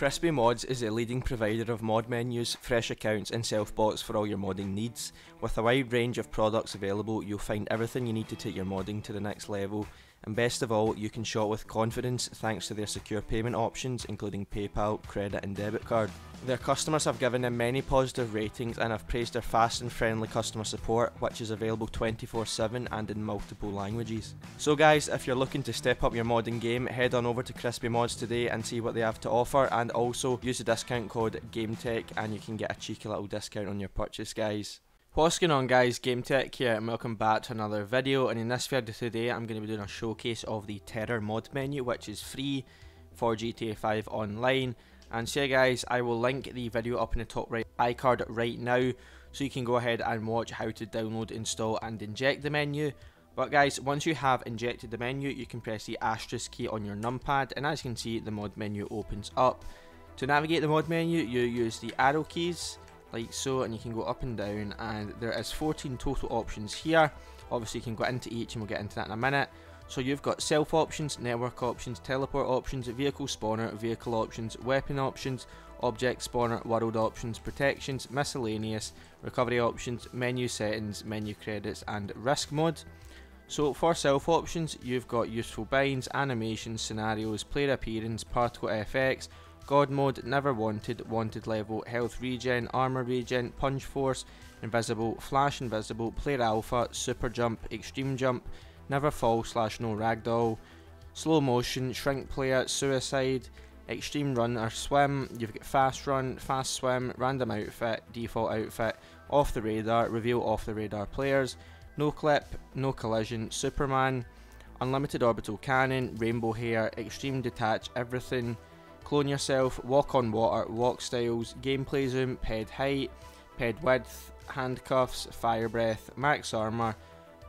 KrispyMods is a leading provider of mod menus, fresh accounts and self-bots for all your modding needs. With a wide range of products available, you'll find everything you need to take your modding to the next level. And best of all, you can shop with confidence thanks to their secure payment options including PayPal, credit and debit card. Their customers have given them many positive ratings and have praised their fast and friendly customer support, which is available 24/7 and in multiple languages. So guys, if you're looking to step up your modding game, head on over to KrispyMods today and see what they have to offer, and also use the discount code GameTek and you can get a cheeky little discount on your purchase, guys. What's going on, guys? GameTek here and welcome back to another video. And in this video today I'm going to be doing a showcase of the Terror mod menu, which is free for GTA 5 Online. And so yeah guys, I will link the video up in the top right iCard right now, so you can go ahead and watch how to download, install and inject the menu. But guys, once you have injected the menu, you can press the asterisk key on your numpad, and as you can see, the mod menu opens up. To navigate the mod menu, you use the arrow keys like so, and you can go up and down, and there is 14 total options here. Obviously you can go into each and we'll get into that in a minute. So you've got self options, network options, teleport options, vehicle spawner, vehicle options, weapon options, object spawner, world options, protections, miscellaneous, recovery options, menu settings, menu credits and risk mode. So for self options, you've got useful binds, animations, scenarios, player appearance, particle FX, God mode, never wanted, wanted level, health regen, armor regen, punch force, invisible, flash invisible, player alpha, super jump, extreme jump, never fall / no ragdoll, slow motion, shrink player, suicide, extreme run or swim. You've got fast run, fast swim, random outfit, default outfit, off the radar, reveal off the radar players, no clip, no collision, Superman, unlimited orbital cannon, rainbow hair, extreme detach everything, clone yourself, walk on water, walk styles, gameplay zoom, ped height, ped width, handcuffs, fire breath, max armor,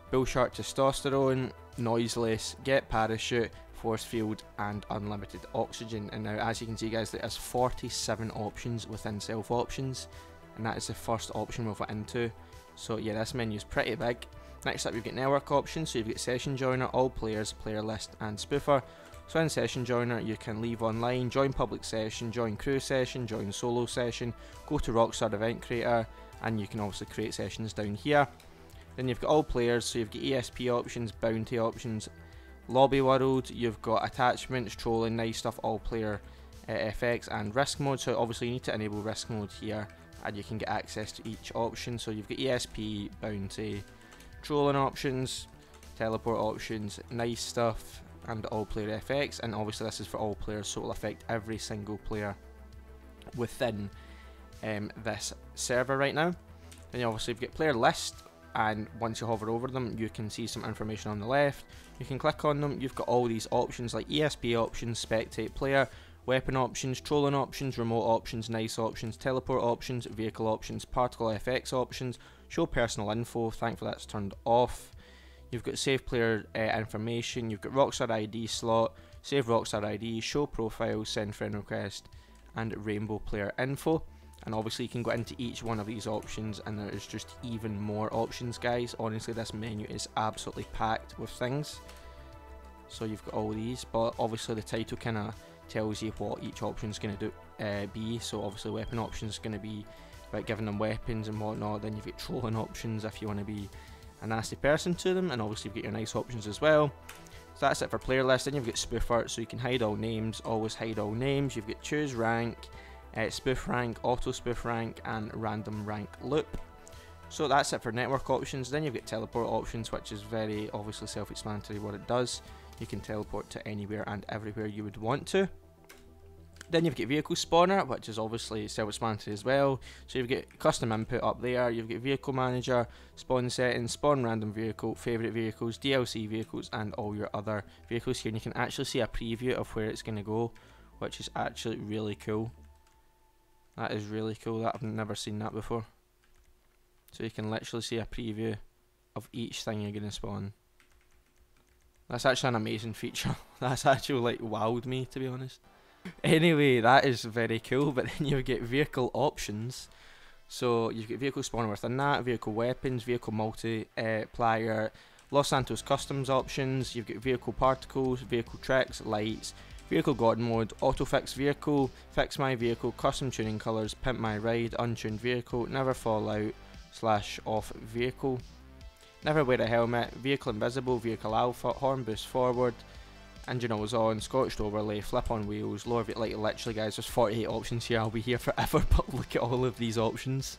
bull shark testosterone, noiseless, get parachute, force field and unlimited oxygen. And now as you can see guys, there's 47 options within self options, and that is the first option we'll fit into. So yeah, this menu is pretty big. Next up, you've got network options, so you've got session joiner, all players, player list and spoofer. So in session joiner, you can leave online, join public session, join crew session, join solo session, go to Rockstar event creator, and you can also create sessions down here. Then you've got all players, so you've got ESP options, bounty options, lobby world, you've got attachments, trolling, nice stuff, all player FX and risk mode. So obviously you need to enable risk mode here and you can get access to each option. So you've got ESP, bounty, trolling options, teleport options, nice stuff and all player FX, and obviously this is for all players, so it'll affect every single player within this server right now. Then you obviously get player list, and once you hover over them you can see some information on the left. You can click on them, you've got all these options like ESP options, spectate player, weapon options, trolling options, remote options, nice options, teleport options, vehicle options, particle FX options, show personal info, thankfully that's turned off. You've got save player information, you've got Rockstar ID slot, save Rockstar ID, show profile, send friend request, and rainbow player info. And obviously you can go into each one of these options, and there is just even more options guys. Honestly this menu is absolutely packed with things. So you've got all these, but obviously the title kind of tells you what each option is going to do be. So obviously weapon options is going to be about giving them weapons and whatnot. Then you've got trolling options if you want to be a nasty person to them, and obviously you've got your nice options as well. So that's it for player list. Then you've got spoofer, so you can hide all names, always hide all names. You've got choose rank, spoof rank, auto spoof rank and random rank loop. So that's it for network options. Then you've got teleport options, which is very obviously self-explanatory what it does. You can teleport to anywhere and everywhere you would want to. Then you've got vehicle spawner, which is obviously self-explanatory as well. So you've got custom input up there, you've got vehicle manager, spawn settings, spawn random vehicle, favourite vehicles, DLC vehicles and all your other vehicles here. And you can actually see a preview of where it's going to go, which is actually really cool. That is really cool, that I've never seen that before. So you can literally see a preview of each thing you're going to spawn. That's actually an amazing feature. That's actually like wowed me, to be honest. Anyway, that is very cool. But then you get vehicle options, so you've got vehicle spawner within that, vehicle weapons, vehicle multiplier, Los Santos customs options, you've got vehicle particles, vehicle tricks, lights, Vehicle God mode, auto fix vehicle, fix my vehicle, custom tuning colours, pimp my ride, untuned vehicle, never fall out, slash off vehicle, never wear a helmet, vehicle invisible, vehicle alpha, horn boost forward, engine always on, scotched overlay, flip on wheels, lower vehicle, like literally guys there's 48 options here, I'll be here forever, but look at all of these options,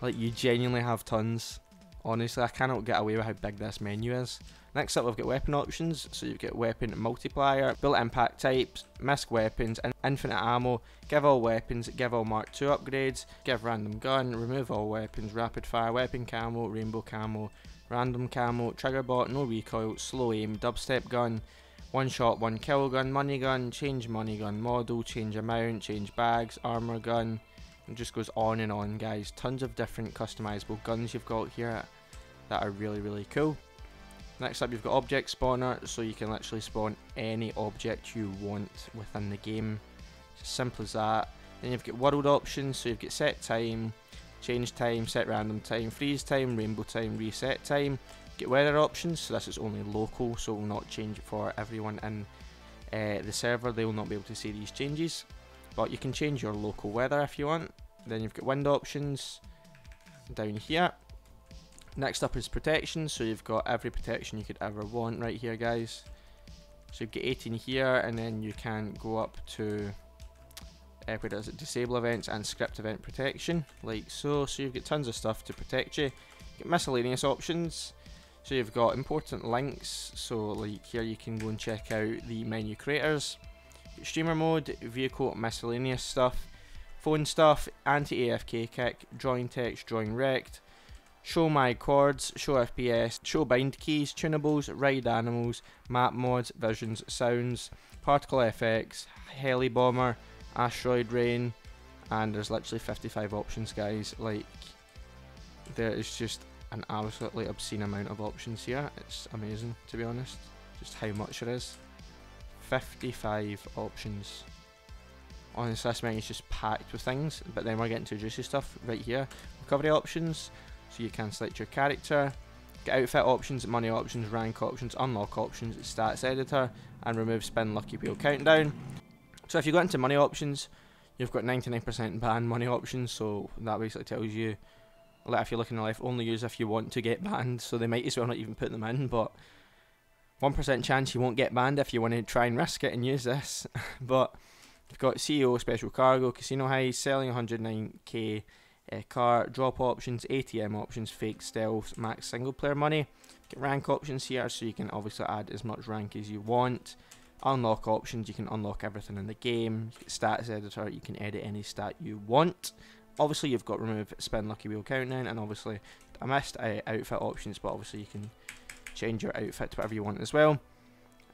like you genuinely have tons. Honestly, I cannot get away with how big this menu is. Next up, we've got weapon options. So you've got weapon multiplier, bullet impact types, misc weapons, and infinite ammo, give all weapons, give all Mark II upgrades, give random gun, remove all weapons, rapid fire, weapon camo, rainbow camo, random camo, trigger bot, no recoil, slow aim, dubstep gun, one shot, one kill gun, money gun, change money gun model, change amount, change bags, armor gun. It just goes on and on, guys. Tons of different customizable guns you've got here that are really, really cool. Next up, you've got object spawner, so you can literally spawn any object you want within the game. It's as simple as that. Then you've got world options, so you've got set time, change time, set random time, freeze time, rainbow time, reset time. Get weather options, so this is only local, so it will not change for everyone in the server. They will not be able to see these changes. But you can change your local weather if you want. Then you've got wind options down here. Next up is protection, so you've got every protection you could ever want right here, guys. So you've got 18 here, and then you can go up to where does it disable events and script event protection, like so. So you've got tons of stuff to protect you. You've got miscellaneous options, so you've got important links, so like here you can go and check out the menu creators. Streamer mode, vehicle, miscellaneous stuff, phone stuff, anti-AFK kick, drawing text, drawing rect, show my chords, show FPS, show bind keys, tunables, ride animals, map mods, visions, sounds, particle FX, heli bomber, asteroid rain, and there's literally 55 options, guys. Like, there is just an absolutely obscene amount of options here. It's amazing, to be honest, just how much it is. 55 options. Honestly, this menu is just packed with things, but then we're getting to juicy stuff right here. Recovery options, so you can select your character, get outfit options, money options, rank options, unlock options, stats editor, and remove spin lucky wheel countdown. So if you go into money options, you've got 99% ban money options, so that basically tells you, like, if you're looking at life, only use if you want to get banned, so they might as well not even put them in, but 1% chance you won't get banned if you want to try and risk it and use this. But you've got CEO, special cargo, casino highs, selling 109k car, drop options, ATM options, fake stealth, max single player money. Get rank options here, so you can obviously add as much rank as you want. Unlock options, you can unlock everything in the game. Stats editor, you can edit any stat you want. Obviously you've got remove spin lucky wheel countdown, and obviously I missed outfit options, but obviously you can change your outfit to whatever you want as well.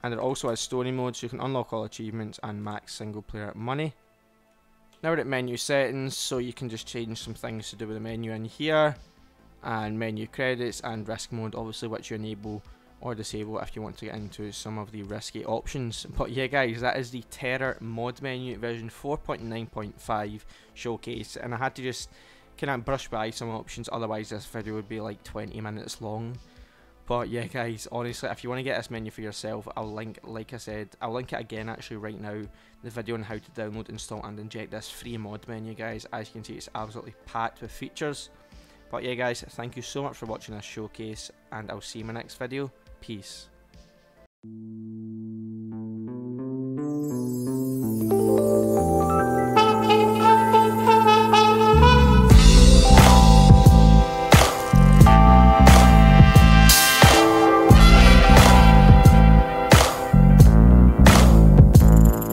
And it also has story mode, so you can unlock all achievements and max single player money. Now we're at menu settings, so you can just change some things to do with the menu in here, and menu credits and risk mode, obviously, which you enable or disable if you want to get into some of the risky options. But yeah, guys, that is the Terror mod menu, version 4.9.5 showcase, and I had to just kind of brush by some options, otherwise this video would be like 20 minutes long. But yeah, guys, honestly, if you want to get this menu for yourself, I'll link, like I said, I'll link it again actually right now, the video on how to download, install and inject this free mod menu, guys. As you can see, it's absolutely packed with features. But yeah, guys, thank you so much for watching this showcase, and I'll see you in my next video. Peace.